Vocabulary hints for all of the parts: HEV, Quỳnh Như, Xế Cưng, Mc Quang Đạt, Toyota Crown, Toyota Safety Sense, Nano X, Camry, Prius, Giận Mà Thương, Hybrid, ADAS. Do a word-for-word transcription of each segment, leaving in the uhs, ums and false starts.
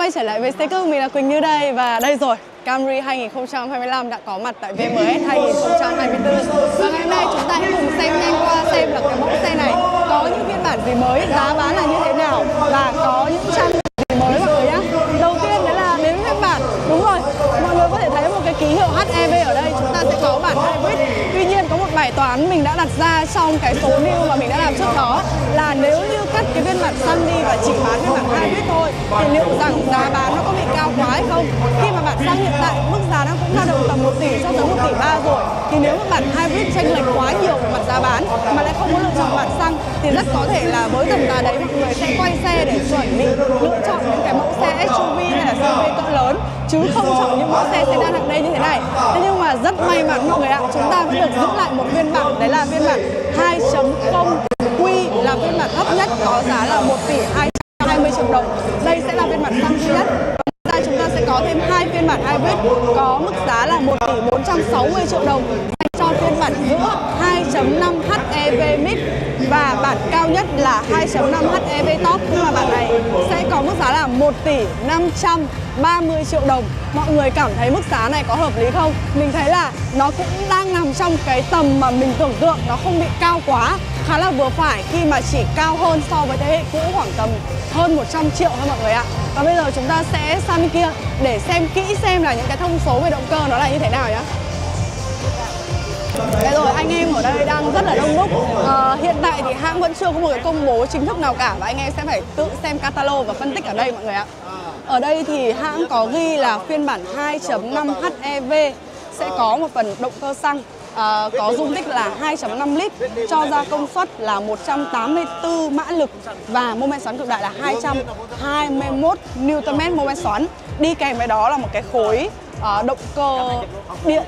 quay trở lại với Xế Cưng, mình là Quỳnh Như đây. Và đây rồi, Camry hai nghìn không trăm hai mươi lăm đã có mặt tại vê em ét hai nghìn không trăm hai mươi tư. Và ngày hôm nay chúng ta hãy cùng xem nhanh qua xem là cái mẫu xe này có những phiên bản gì mới, giá bán là như thế nào và có những trang bị mới mọi người nhé. Đầu tiên đấy là đến phiên bản, đúng rồi, mọi người có thể thấy một cái ký hiệu hát e vê ở đây, chúng ta sẽ có bản Hybrid. Tuy nhiên có một bài toán mình đã đặt ra trong cái số new mà mình đã làm trước đó là nếu như cắt cái phiên bản xăng đi và chỉ bán phiên bản Hybrid thôi thì liệu rằng giá bán nó có bị cao quá hay không, khi mà bản xăng hiện tại mức giá đang cũng dao động tầm một tỷ cho tới một tỷ ba rồi, thì nếu mà bản Hybrid chênh lệch quá nhiều về mặt giá bán mà lại không có lựa chọn bản xăng thì rất có thể là với tầm giá đấy mọi người sẽ quay xe để chuẩn bị lựa chọn những cái mẫu xe ét u vê hay là xê vê cỡ lớn chứ không chọn những mẫu xe sedan hạng đây như thế này. Thế nhưng mà rất may mắn mọi người ạ, chúng ta vẫn được giữ lại một phiên bản, đấy là phiên bản hai chấm không Q là phiên bản thấp nhất có giá là một tỷ hai trăm hai mươi triệu đồng. Đây sẽ là phiên bản xăng duy nhất. Ngoài ra chúng ta sẽ có thêm hai phiên bản Hybrid có mức giá là một tỷ bốn trăm sáu mươi triệu đồng dành cho phiên bản giữa hai chấm năm H E V Mid và bản cao nhất là hai chấm năm H E V Top, nhưng mà bản này sẽ có mức giá là một tỷ năm trăm ba mươi triệu đồng. Mọi người cảm thấy mức giá này có hợp lý không? Mình thấy là nó cũng đang nằm trong cái tầm mà mình tưởng tượng, nó không bị cao quá, khá là vừa phải khi mà chỉ cao hơn so với thế hệ cũ khoảng tầm hơn một trăm triệu thôi mọi người ạ. Và bây giờ chúng ta sẽ sang bên kia để xem kỹ xem là những cái thông số về động cơ nó là như thế nào nhé. Đấy rồi, anh em ở đây đang rất là đông đúc. à, Hiện tại thì hãng vẫn chưa có một cái công bố chính thức nào cả, và anh em sẽ phải tự xem catalog và phân tích ở đây mọi người ạ. Ở đây thì hãng có ghi là phiên bản hai chấm năm H E V sẽ có một phần động cơ xăng, à, có dung tích là hai chấm năm lít, cho ra công suất là một trăm tám mươi tư mã lực và mô men xoắn cực đại là hai trăm hai mươi mốt niu-tơn mét mô men xoắn. Đi kèm với đó là một cái khối à, động cơ điện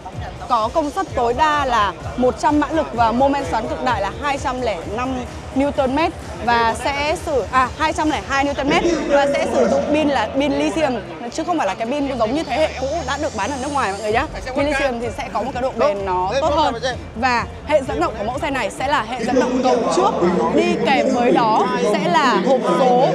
có công suất tối đa là một trăm mã lực và mô men xoắn cực đại là hai trăm lẻ năm niu-tơn mét và sẽ sử à hai trăm lẻ hai niu-tơn mét và sẽ sử dụng pin là pin lithium chứ không phải là cái pin giống như thế hệ cũ đã được bán ở nước ngoài mọi người nhé. Pin lithium thì sẽ có một cái độ bền nó tốt hơn. Và hệ dẫn động của mẫu xe này sẽ là hệ dẫn động cầu trước, đi kèm với đó sẽ là hộp số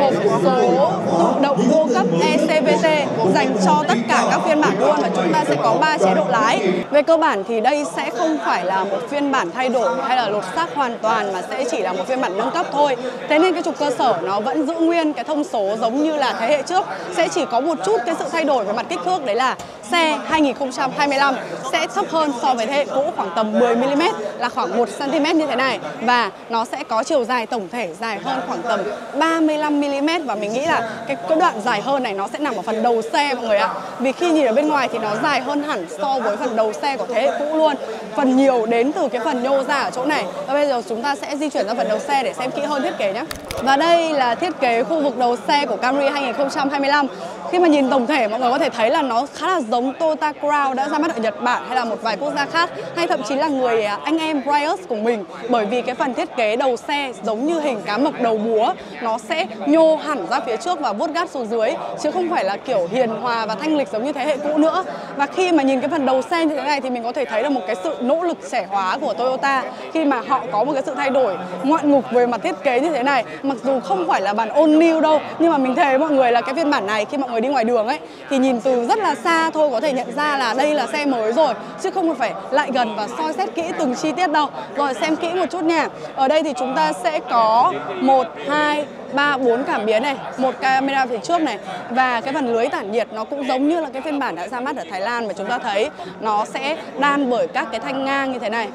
hộp số tự động vô cấp E C V C dành cho tất cả các phiên bản luôn, và chúng ta sẽ có ba chế độ lái. Về cơ bản thì đây sẽ không phải là một phiên bản thay đổi hay là lột xác hoàn toàn mà sẽ chỉ là một phiên bản nâng cấp thôi. Thế nên cái trục cơ sở nó vẫn giữ nguyên cái thông số giống như là thế hệ trước, sẽ chỉ có một chút cái sự thay đổi về mặt kích thước, đấy là xe hai nghìn không trăm hai mươi lăm sẽ thấp hơn so với thế hệ cũ khoảng tầm mười mi-li-mét là khoảng một xăng-ti-mét như thế này, và nó sẽ có chiều dài tổng thể dài hơn khoảng tầm ba mươi lăm mi-li-mét, và mình nghĩ là cái, cái đoạn dài hơn này nó sẽ nằm ở phần đầu xe mọi người ạ. Vì khi nhìn ở bên ngoài thì nó dài hơn hẳn so với phần đầu xe của thế hệ cũ luôn, phần nhiều đến từ cái phần nhô ra ở chỗ này. Và bây giờ chúng ta sẽ di chuyển ra phần đầu xe để xem kỹ hơn thiết kế nhé. Và đây là thiết kế khu vực đầu xe của Camry hai nghìn không trăm hai mươi lăm. Khi mà nhìn tổng thể mọi người có thể thấy là nó khá là giống Toyota Crown đã ra mắt ở Nhật Bản hay là một vài quốc gia khác, hay thậm chí là người anh em Prius của mình, bởi vì cái phần thiết kế đầu xe giống như hình cá mập đầu búa, nó sẽ nhô hẳn ra phía trước và vuốt gát xuống dưới chứ không phải là kiểu hiền hòa và thanh lịch giống như thế hệ cũ nữa. Và khi mà nhìn cái phần đầu xe như thế này thì mình có thể thấy là một cái sự nỗ lực trẻ hóa của Toyota khi mà họ có một cái sự thay đổi ngoạn mục về mặt thiết kế như thế này. Mặc dù không phải là bản all new đâu, nhưng mà mình thấy mọi người là cái phiên bản này khi mọi người đi ngoài đường ấy thì nhìn từ rất là xa thôi có thể nhận ra là đây là xe mới rồi, chứ không phải lại gần và soi xét kỹ từng chi tiết đâu. Rồi xem kỹ một chút nha. Ở đây thì chúng ta sẽ có một, hai, ba, bốn cảm biến này, một camera phía trước này, và cái phần lưới tản nhiệt nó cũng giống như là cái phiên bản đã ra mắt ở Thái Lan mà chúng ta thấy, nó sẽ đan bởi các cái thanh ngang như thế này.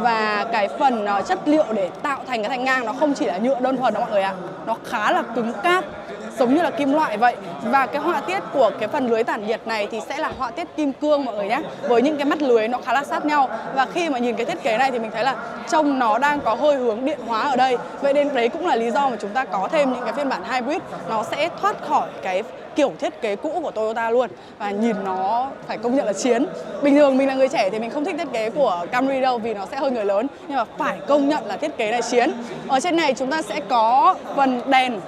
Và cái phần chất liệu để tạo thành cái thanh ngang nó không chỉ là nhựa đơn thuần đó mọi người ạ, à. Nó khá là cứng cáp, giống như là kim loại vậy. Và cái họa tiết của cái phần lưới tản nhiệt này thì sẽ là họa tiết kim cương mọi người nhé, với những cái mắt lưới nó khá là sát nhau. Và khi mà nhìn cái thiết kế này thì mình thấy là trông nó đang có hơi hướng điện hóa ở đây. Vậy nên đấy cũng là lý do mà chúng ta có thêm những cái phiên bản Hybrid, nó sẽ thoát khỏi cái kiểu thiết kế cũ của Toyota luôn, và nhìn nó phải công nhận là chiến. Bình thường mình là người trẻ thì mình không thích thiết kế của Camry đâu vì nó sẽ hơi người lớn, nhưng mà phải công nhận là thiết kế này chiến. Ở trên này chúng ta sẽ có phần đèn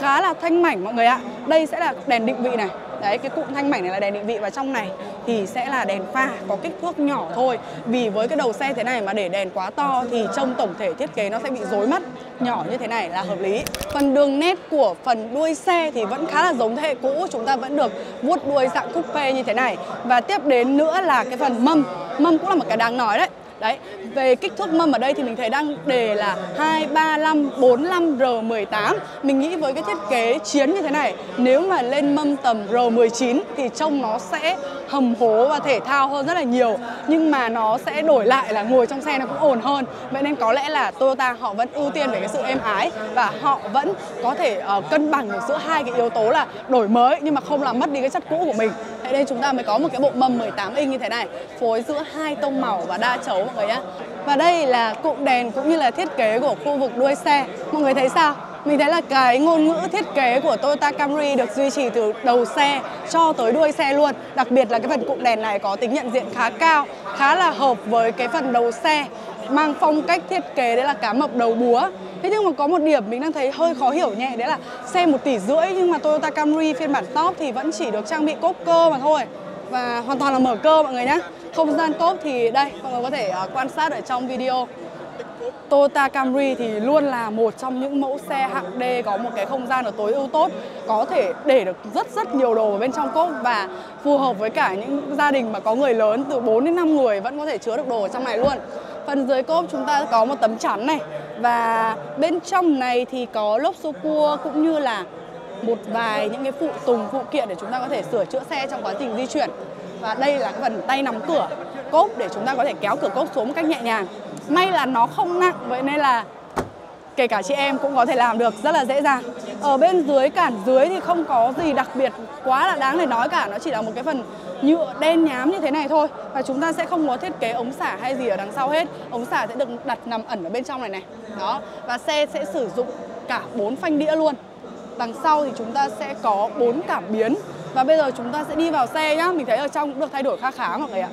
khá là thanh mảnh mọi người ạ. Đây sẽ là đèn định vị này, Đấy, cái cụm thanh mảnh này là đèn định vị và trong này thì sẽ là đèn pha có kích thước nhỏ thôi. Vì với cái đầu xe thế này mà để đèn quá to thì trông tổng thể thiết kế nó sẽ bị rối mắt. Nhỏ như thế này là hợp lý. Phần đường nét của phần đuôi xe thì vẫn khá là giống thế hệ cũ, chúng ta vẫn được vuốt đuôi dạng coupe như thế này. Và tiếp đến nữa là cái phần mâm. Mâm cũng là một cái đáng nói đấy. Đấy, về kích thước mâm ở đây thì mình thấy đang đề là hai ba lăm bốn lăm R mười tám. Mình nghĩ với cái thiết kế chiến như thế này, nếu mà lên mâm tầm R mười chín thì trông nó sẽ hầm hố và thể thao hơn rất là nhiều. Nhưng mà nó sẽ đổi lại là ngồi trong xe nó cũng ổn hơn. Vậy nên có lẽ là Toyota họ vẫn ưu tiên về cái sự êm ái, và họ vẫn có thể uh, cân bằng được giữa hai cái yếu tố là đổi mới nhưng mà không làm mất đi cái chất cũ của mình. Thế nên chúng ta mới có một cái bộ mâm mười tám inch như thế này, phối giữa hai tông màu và đa chấu mọi người nhé. Và đây là cụm đèn cũng như là thiết kế của khu vực đuôi xe. Mọi người thấy sao? Mình thấy là cái ngôn ngữ thiết kế của Toyota Camry được duy trì từ đầu xe cho tới đuôi xe luôn. Đặc biệt là cái phần cụm đèn này có tính nhận diện khá cao, khá là hợp với cái phần đầu xe, mang phong cách thiết kế đấy là cá mập đầu búa. Thế nhưng mà có một điểm mình đang thấy hơi khó hiểu nhẹ, đấy là xe một tỷ rưỡi nhưng mà Toyota Camry phiên bản top thì vẫn chỉ được trang bị cốp cơ mà thôi. Và hoàn toàn là mở cơ mọi người nhé. Không gian cốp thì đây, mọi người có thể quan sát ở trong video. Toyota Camry thì luôn là một trong những mẫu xe hạng D có một cái không gian ở tối ưu tốt, có thể để được rất rất nhiều đồ ở bên trong cốp và phù hợp với cả những gia đình mà có người lớn từ bốn đến năm người vẫn có thể chứa được đồ ở trong này luôn. Phần dưới cốp chúng ta có một tấm chắn này, và bên trong này thì có lốp xô cua cũng như là một vài những cái phụ tùng phụ kiện để chúng ta có thể sửa chữa xe trong quá trình di chuyển. Và đây là cái phần tay nắm cửa cốp để chúng ta có thể kéo cửa cốp xuống một cách nhẹ nhàng. May là nó không nặng, vậy nên là kể cả chị em cũng có thể làm được rất là dễ dàng. Ở bên dưới, cản dưới thì không có gì đặc biệt quá là đáng để nói cả. Nó chỉ là một cái phần nhựa đen nhám như thế này thôi. Và chúng ta sẽ không có thiết kế ống xả hay gì ở đằng sau hết. Ống xả sẽ được đặt nằm ẩn ở bên trong này này. Đó. Và xe sẽ sử dụng cả bốn phanh đĩa luôn. Đằng sau thì chúng ta sẽ có bốn cảm biến. Và bây giờ chúng ta sẽ đi vào xe nhá. Mình thấy ở trong cũng được thay đổi khá khá mọi người ạ.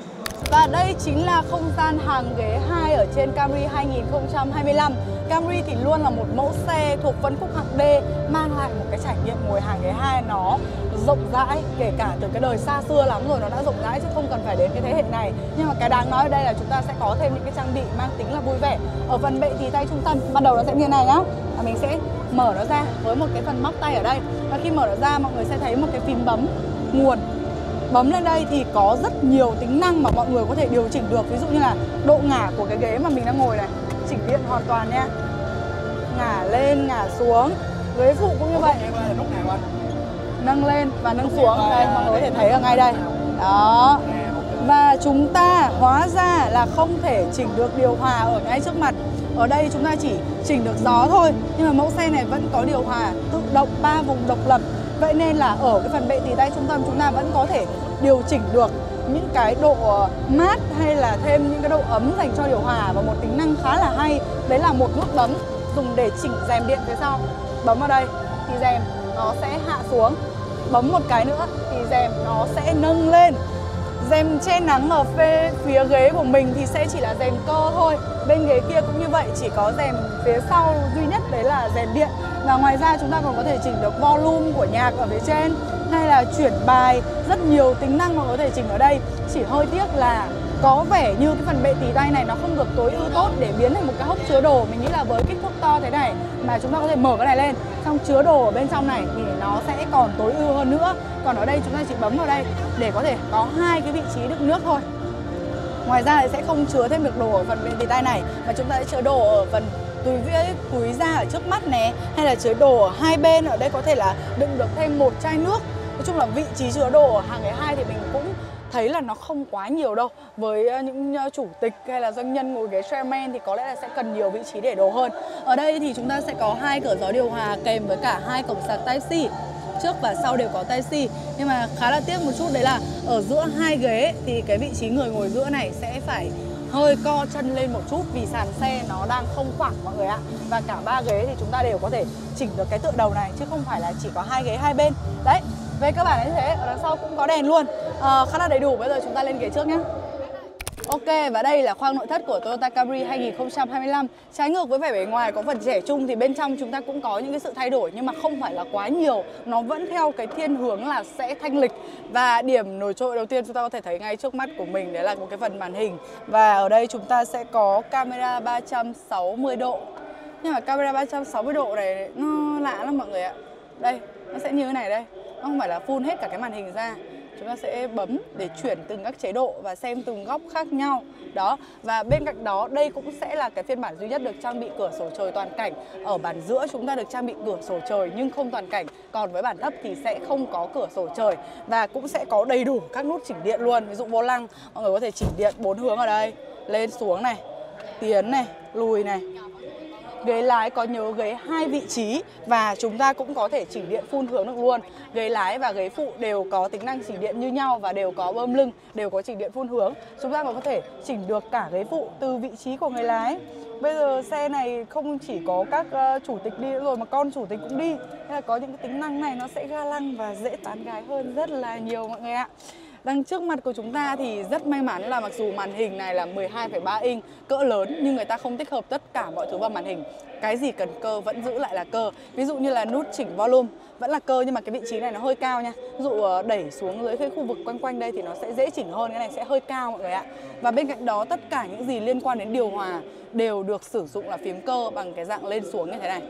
Và đây chính là không gian hàng ghế hai ở trên Camry hai nghìn không trăm hai mươi lăm. Camry thì luôn là một mẫu xe thuộc phân khúc hạng D, mang lại một cái trải nghiệm ngồi hàng ghế hai nó rộng rãi, kể cả từ cái đời xa xưa lắm rồi nó đã rộng rãi chứ không cần phải đến cái thế hệ này. Nhưng mà cái đáng nói ở đây là chúng ta sẽ có thêm những cái trang bị mang tính là vui vẻ. Ở phần bệ thì tay trung tâm ban đầu nó sẽ như thế này nhá. Và mình sẽ mở nó ra với một cái phần móc tay ở đây. Và khi mở nó ra mọi người sẽ thấy một cái phím bấm nguồn. Bấm lên đây thì có rất nhiều tính năng mà mọi người có thể điều chỉnh được. Ví dụ như là độ ngả của cái ghế mà mình đang ngồi này, chỉnh điện hoàn toàn nha. Ngả lên, ngả xuống. Ghế phụ cũng như vậy, nâng lên và nâng xuống. Đây, mọi người có thể thấy ở ngay đây. Đó. Và chúng ta hóa ra là không thể chỉnh được điều hòa ở ngay trước mặt. Ở đây chúng ta chỉ chỉnh được gió thôi. Nhưng mà mẫu xe này vẫn có điều hòa tự động ba vùng độc lập. Vậy nên là ở cái phần bệ tì tay trung tâm chúng ta vẫn có thể điều chỉnh được những cái độ mát hay là thêm những cái độ ấm dành cho điều hòa. Và một tính năng khá là hay, đấy là một nút bấm dùng để chỉnh rèm điện phía sau. Bấm vào đây thì rèm nó sẽ hạ xuống. Bấm một cái nữa thì rèm nó sẽ nâng lên. Rèm che nắng ở phía ghế của mình thì sẽ chỉ là rèm cơ thôi. Bên ghế kia cũng như vậy, chỉ có rèm phía sau duy nhất đấy là rèm điện. Và ngoài ra chúng ta còn có thể chỉnh được volume của nhạc ở phía trên, hay là chuyển bài, rất nhiều tính năng mà có thể chỉnh ở đây. Chỉ hơi tiếc là có vẻ như cái phần bệ tì tay này nó không được tối ưu tốt để biến thành một cái hốc chứa đồ. Mình nghĩ là với kích thước to thế này mà chúng ta có thể mở cái này lên, xong chứa đồ ở bên trong này thì nó sẽ còn tối ưu hơn nữa. Còn ở đây chúng ta chỉ bấm vào đây để có thể có hai cái vị trí đựng nước thôi. Ngoài ra thì sẽ không chứa thêm được đồ ở phần bệ tì tay này, mà chúng ta sẽ chứa đồ ở phần túi vĩa cúi ra ở trước mắt nè, hay là chứa đồ ở hai bên. Ở đây có thể là đựng được thêm một chai nước. Nói chung là vị trí chứa đồ ở hàng ghế hai thì mình cũng thấy là nó không quá nhiều đâu. Với những chủ tịch hay là doanh nhân ngồi ghế chairman thì có lẽ là sẽ cần nhiều vị trí để đồ hơn. Ở đây thì chúng ta sẽ có hai cửa gió điều hòa kèm với cả hai cổng sạc Type C, trước và sau đều có Type C. Nhưng mà khá là tiếc một chút đấy là ở giữa hai ghế thì cái vị trí người ngồi giữa này sẽ phải hơi co chân lên một chút vì sàn xe nó đang không khoảng mọi người ạ. Và cả ba ghế thì chúng ta đều có thể chỉnh được cái tựa đầu này chứ không phải là chỉ có hai ghế hai bên. Đấy, về cơ bản là như thế. Ở đằng sau cũng có đèn luôn. À, khá là đầy đủ. Bây giờ chúng ta lên ghế trước nhé. Ok, và đây là khoang nội thất của Toyota Camry hai nghìn không trăm hai mươi lăm. Trái ngược với vẻ bề ngoài có phần trẻ trung thì bên trong chúng ta cũng có những cái sự thay đổi nhưng mà không phải là quá nhiều. Nó vẫn theo cái thiên hướng là sẽ thanh lịch. Và điểm nổi trội đầu tiên chúng ta có thể thấy ngay trước mắt của mình đấy là một cái phần màn hình. Và ở đây chúng ta sẽ có camera ba trăm sáu mươi độ. Nhưng mà camera ba trăm sáu mươi độ này nó lạ lắm mọi người ạ. Đây, nó sẽ như thế này đây. Nó không phải là full hết cả cái màn hình ra. Chúng ta sẽ bấm để chuyển từng các chế độ và xem từng góc khác nhau. Đó, và bên cạnh đó đây cũng sẽ là cái phiên bản duy nhất được trang bị cửa sổ trời toàn cảnh. Ở bản giữa chúng ta được trang bị cửa sổ trời nhưng không toàn cảnh. Còn với bản thấp thì sẽ không có cửa sổ trời. Và cũng sẽ có đầy đủ các nút chỉnh điện luôn. Ví dụ vô lăng, mọi người có thể chỉnh điện bốn hướng ở đây. Lên xuống này, tiến này, lùi này. Ghế lái có nhớ ghế hai vị trí và chúng ta cũng có thể chỉnh điện phun hướng được luôn. Ghế lái và ghế phụ đều có tính năng chỉnh điện như nhau và đều có bơm lưng, đều có chỉnh điện phun hướng. Chúng ta còn có thể chỉnh được cả ghế phụ từ vị trí của người lái. Bây giờ xe này không chỉ có các chủ tịch đi rồi mà con chủ tịch cũng đi. Nên là có những cái tính năng này nó sẽ ga lăng và dễ tán gái hơn rất là nhiều mọi người ạ. Đằng trước mặt của chúng ta thì rất may mắn là mặc dù màn hình này là mười hai phẩy ba inch, cỡ lớn nhưng người ta không tích hợp tất cả mọi thứ vào màn hình. Cái gì cần cơ vẫn giữ lại là cơ. Ví dụ như là nút chỉnh volume vẫn là cơ nhưng mà cái vị trí này nó hơi cao nha. Ví dụ đẩy xuống dưới cái khu vực quanh quanh đây thì nó sẽ dễ chỉnh hơn, cái này sẽ hơi cao mọi người ạ. Và bên cạnh đó tất cả những gì liên quan đến điều hòa đều được sử dụng là phím cơ bằng cái dạng lên xuống như thế này.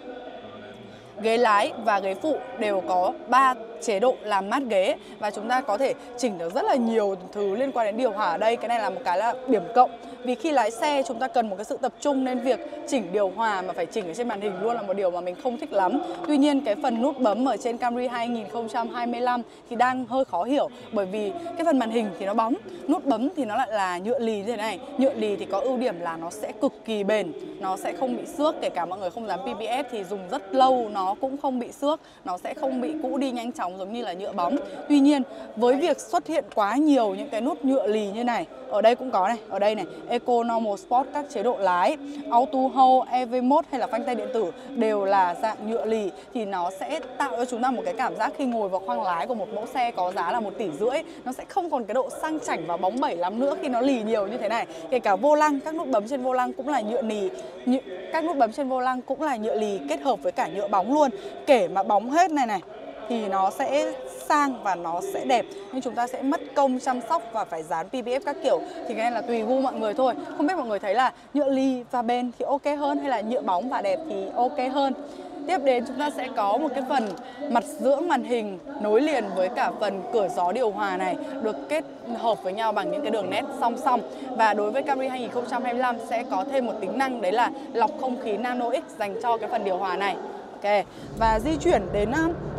Ghế lái và ghế phụ đều có ba chế độ làm mát ghế và chúng ta có thể chỉnh được rất là nhiều thứ liên quan đến điều hòa ở đây. Cái này là một cái là điểm cộng vì khi lái xe chúng ta cần một cái sự tập trung nên việc chỉnh điều hòa mà phải chỉnh ở trên màn hình luôn là một điều mà mình không thích lắm. Tuy nhiên cái phần nút bấm ở trên Camry hai nghìn không trăm hai mươi lăm thì đang hơi khó hiểu bởi vì cái phần màn hình thì nó bóng, nút bấm thì nó lại là nhựa lì như thế này. Nhựa lì thì có ưu điểm là nó sẽ cực kỳ bền, nó sẽ không bị xước, kể cả mọi người không dám pê pê ép thì dùng rất lâu nó cũng không bị xước, nó sẽ không bị cũ đi nhanh chóng giống như là nhựa bóng. Tuy nhiên với việc xuất hiện quá nhiều những cái nút nhựa lì như này, ở đây cũng có này, ở đây này, Eco, Normal, Sport, các chế độ lái, Auto Hold, e vê Mode hay là phanh tay điện tử đều là dạng nhựa lì thì nó sẽ tạo cho chúng ta một cái cảm giác khi ngồi vào khoang lái của một mẫu xe có giá là một tỷ rưỡi, nó sẽ không còn cái độ sang chảnh và bóng bẩy lắm nữa khi nó lì nhiều như thế này. Kể cả vô lăng, các nút bấm trên vô lăng cũng là nhựa lì, Nh... các nút bấm trên vô lăng cũng là nhựa lì kết hợp với cả nhựa bóng luôn. Kể mà bóng hết này này thì nó sẽ sang và nó sẽ đẹp nhưng chúng ta sẽ mất công chăm sóc và phải dán pê pê ép các kiểu. Thì cái này là tùy gu mọi người thôi. Không biết mọi người thấy là nhựa lì và bền thì ok hơn hay là nhựa bóng và đẹp thì ok hơn. Tiếp đến chúng ta sẽ có một cái phần mặt dưỡng màn hình nối liền với cả phần cửa gió điều hòa này được kết hợp với nhau bằng những cái đường nét song song. Và đối với Camry hai nghìn không trăm hai mươi lăm sẽ có thêm một tính năng đấy là lọc không khí Nano X dành cho cái phần điều hòa này. Okay. Và di chuyển đến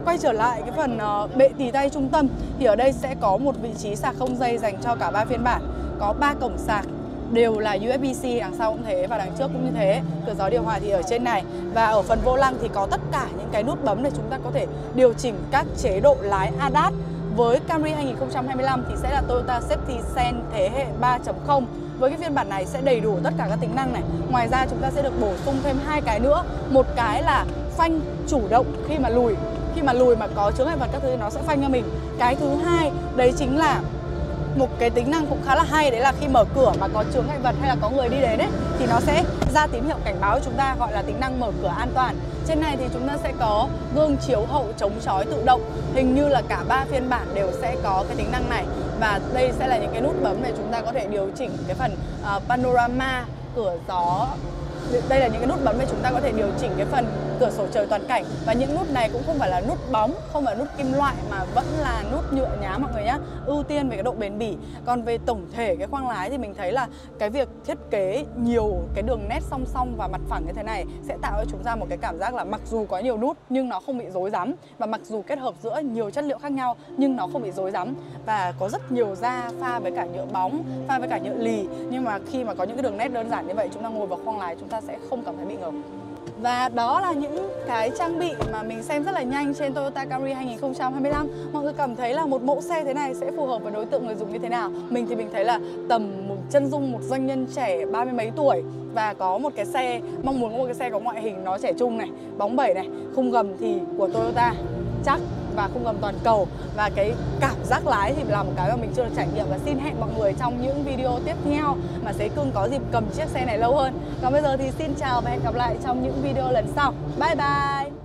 quay trở lại cái phần uh, bệ tì tay trung tâm thì ở đây sẽ có một vị trí sạc không dây dành cho cả ba phiên bản, có ba cổng sạc đều là u ét bê-C, đằng sau cũng thế và đằng trước cũng như thế. Cửa gió điều hòa thì ở trên này và ở phần vô lăng thì có tất cả những cái nút bấm để chúng ta có thể điều chỉnh các chế độ lái a đê a ét. Với Camry hai nghìn không trăm hai mươi lăm thì sẽ là Toyota Safety Sense thế hệ ba chấm không. Với cái phiên bản này sẽ đầy đủ tất cả các tính năng này. Ngoài ra chúng ta sẽ được bổ sung thêm hai cái nữa. Một cái là phanh chủ động khi mà lùi, khi mà lùi mà có chướng ngại vật các thứ nó sẽ phanh cho mình. Cái thứ hai đấy chính là một cái tính năng cũng khá là hay, đấy là khi mở cửa mà có chướng ngại vật hay là có người đi đến ấy thì nó sẽ ra tín hiệu cảnh báo chúng ta, gọi là tính năng mở cửa an toàn. Trên này thì chúng ta sẽ có gương chiếu hậu chống chói tự động, hình như là cả ba phiên bản đều sẽ có cái tính năng này. Và đây sẽ là những cái nút bấm để chúng ta có thể điều chỉnh cái phần uh, panorama, cửa gió. Đây là những cái nút bấm để chúng ta có thể điều chỉnh cái phần cửa sổ trời toàn cảnh. Và những nút này cũng không phải là nút bóng, không phải là nút kim loại mà vẫn là nút nhựa nhá mọi người nhá. Ưu tiên về cái độ bền bỉ. Còn về tổng thể cái khoang lái thì mình thấy là cái việc thiết kế nhiều cái đường nét song song và mặt phẳng như thế này sẽ tạo cho chúng ta một cái cảm giác là mặc dù có nhiều nút nhưng nó không bị rối rắm, và mặc dù kết hợp giữa nhiều chất liệu khác nhau nhưng nó không bị rối rắm. Và có rất nhiều da pha với cả nhựa bóng, pha với cả nhựa lì, nhưng mà khi mà có những cái đường nét đơn giản như vậy chúng ta ngồi vào khoang lái chúng ta sẽ không cảm thấy bị ngợp. Và đó là những cái trang bị mà mình xem rất là nhanh trên Toyota Camry hai nghìn không trăm hai mươi lăm. Mọi người cảm thấy là một mẫu xe thế này sẽ phù hợp với đối tượng người dùng như thế nào? Mình thì mình thấy là tầm một chân dung một doanh nhân trẻ ba mươi mấy tuổi và có một cái xe, mong muốn có một cái xe có ngoại hình nó trẻ trung này, bóng bẩy này, khung gầm thì của Toyota chắc và khung gầm toàn cầu. Và cái cảm giác lái thì là một cái mà mình chưa được trải nghiệm, và xin hẹn mọi người trong những video tiếp theo mà Xế Cưng có dịp cầm chiếc xe này lâu hơn. Còn bây giờ thì xin chào và hẹn gặp lại trong những video lần sau. Bye bye.